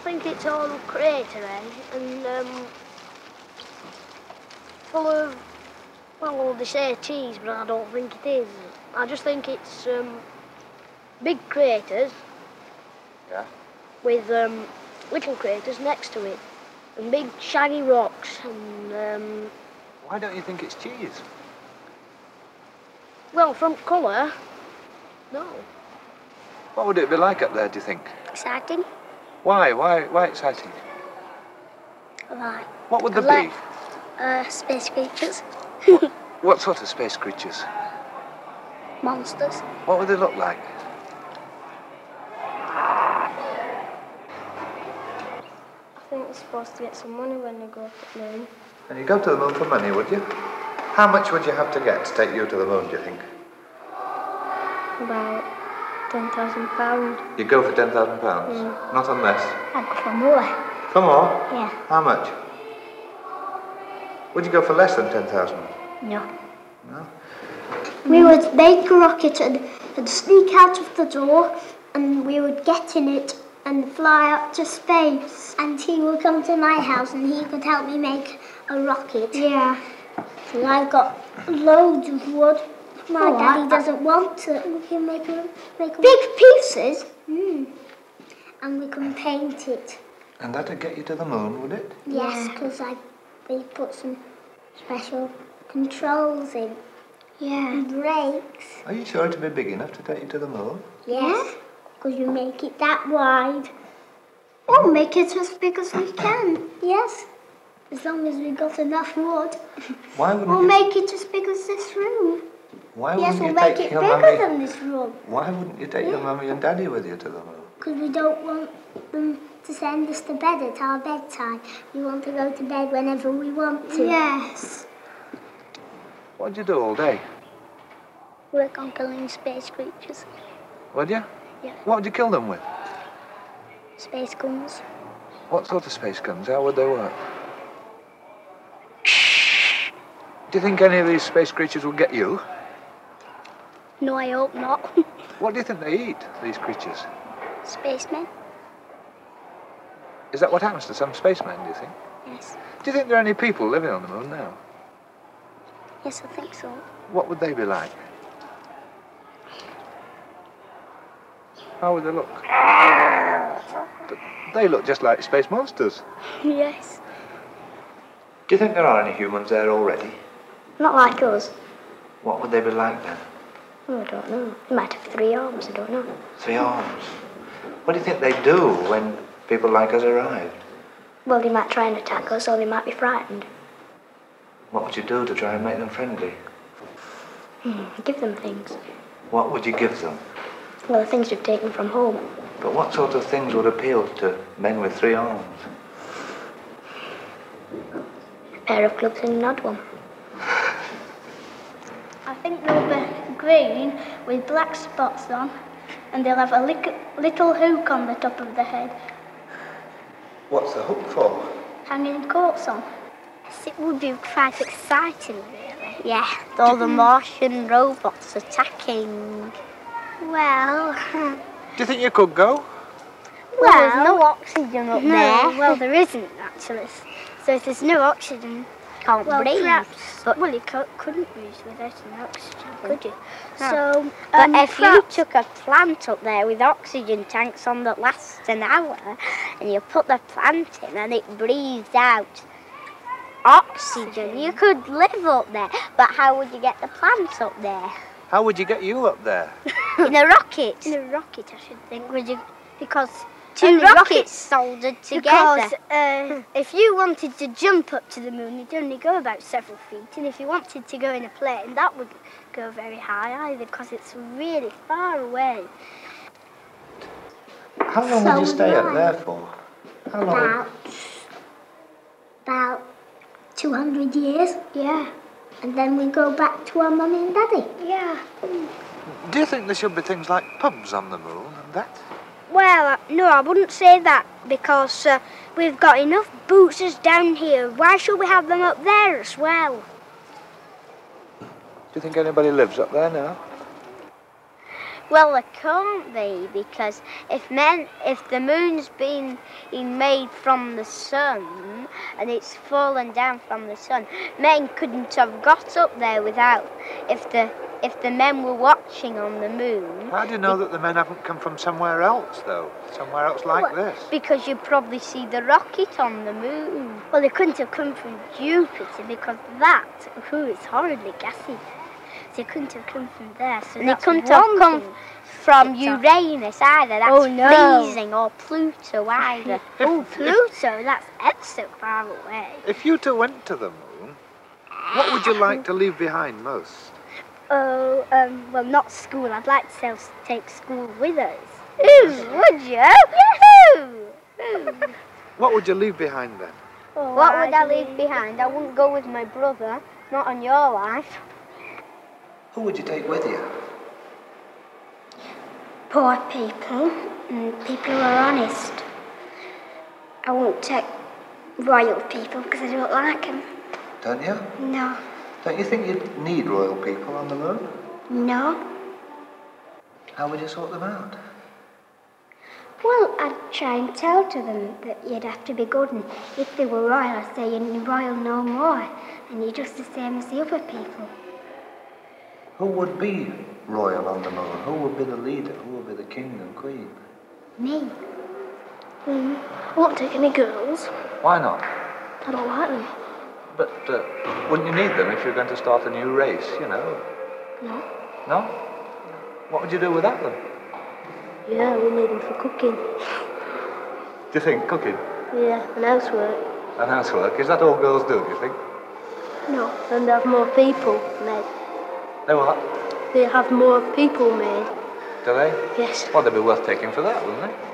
think it's all cratery and full of, well, they say cheese, but I don't think it is. I just think it's big craters, yeah, with little craters next to it, and big shiny rocks. And why don't you think it's cheese? Well, from colour, no. What would it be like up there, do you think? Exciting. Why? Why exciting? Right. What would there be? Space creatures. What sort of space creatures? Monsters. What would they look like? I think we're supposed to get some money when we go to the moon. And you go to the moon for money, would you? How much would you have to get to take you to the moon, do you think? About £10,000. You go for £10,000? Mm. Not unless? I'd go for more. For more? Yeah. How much? Would you go for less than £10,000? No. No? We would make a rocket and sneak out of the door, and we would get in it and fly up to space. And he would come to my house and he could help me make a rocket. Yeah. And I've got loads of wood. My daddy doesn't want it. We can make big pieces. Mm. And we can paint it. And that'd get you to the moon, would it? Yes, because we put some special controls in. Yeah. And brakes. Are you sure it'd be big enough to take you to the moon? Yes, because you make it that wide. Or make it as big as we can. Yes. As long as we've got enough wood. Why wouldn't we'll make it as big as this room. Why wouldn't you make it bigger than this room. Why wouldn't you take your mummy and daddy with you to the moon? Because we don't want them to send us to bed at our bedtime. We want to go to bed whenever we want to. Yes. What do you do all day? Work on killing space creatures. Would you? Yeah. What would you kill them with? Space guns. What sort of space guns? How would they work? Do you think any of these space creatures will get you? No, I hope not. What do you think they eat, these creatures? Spacemen. Is that what happens to some spacemen, do you think? Yes. Do you think there are any people living on the moon now? Yes, I think so. What would they be like? How would they look? But they look just like space monsters. Yes. Do you think there are any humans there already? Not like us. What would they be like then? Oh, I don't know. They might have three arms, I don't know. Three arms? What do you think they do when people like us arrive? Well, they might try and attack us, or they might be frightened. What would you do to try and make them friendly? Give them things. What would you give them? Well, the things we've taken from home. But what sort of things would appeal to men with three arms? A pair of gloves and an odd one. I think they'll be green with black spots on, and they'll have a little hook on the top of the head. What's the hook for? Hanging coats on. It would be quite exciting, really. Yeah, with all the Martian robots attacking. Well... Do you think you could go? Well, there's no oxygen up there. Well, there isn't, actually. So if there's no oxygen, can't breathe. Perhaps, but well, you couldn't breathe without an oxygen, could you? No. So, but if you took a plant up there with oxygen tanks on that lasts an hour, and you put the plant in and it breathes out oxygen, you could live up there. But how would you get the plants up there? How would you get you up there? In a rocket. In a rocket, I should think. Would you? Because two rockets soldered together. Because if you wanted to jump up to the moon, you'd only go about several feet. And if you wanted to go in a plane, that wouldn't go very high either, because it's really far away. How long would you stay up there for? How long? About 200 years, yeah. And then we go back to our mummy and daddy. Yeah. Do you think there should be things like pubs on the moon and that? Well, no, I wouldn't say that, because we've got enough boozers down here. Why should we have them up there as well? Do you think anybody lives up there now? Well, it can't be, because if the moon's been made from the sun and it's fallen down from the sun, men couldn't have got up there without. If the men were watching on the moon. How do you know that the men haven't come from somewhere else, though? Somewhere else like this? Because you probably see the rocket on the moon. Well, they couldn't have come from Jupiter, because it's horribly gassy. They couldn't have come from there, so they couldn't have come from Uranus either. That's freezing, or Pluto either. Pluto, that's ever so far away. If you two went to the moon, what would you like to leave behind most? Oh, well, not school. I'd like to take school with us. Would you? Yahoo! What would you leave behind then? Oh, what would I leave behind? I wouldn't go with my brother, not on your life. Who would you take with you? Poor people, and people who are honest. I won't take royal people because I don't like them. Don't you? No. Don't you think you'd need royal people on the moon? No. How would you sort them out? Well, I'd try and tell to them that you'd have to be good, and if they were royal, I'd say you're royal no more, and you're just the same as the other people. Who would be royal on the moon? Who would be the leader? Who would be the king and queen? Me. I won't take any girls. Why not? I don't like them. But wouldn't you need them if you're going to start a new race, you know? No. No? What would you do without them? Yeah, we need them for cooking. Do you think cooking? Yeah, and housework. And housework? Is that all girls do, do you think? No, and they have more people made. They what? They have more people made. Do they? Yes. Well, they'd be worth taking for that, wouldn't they?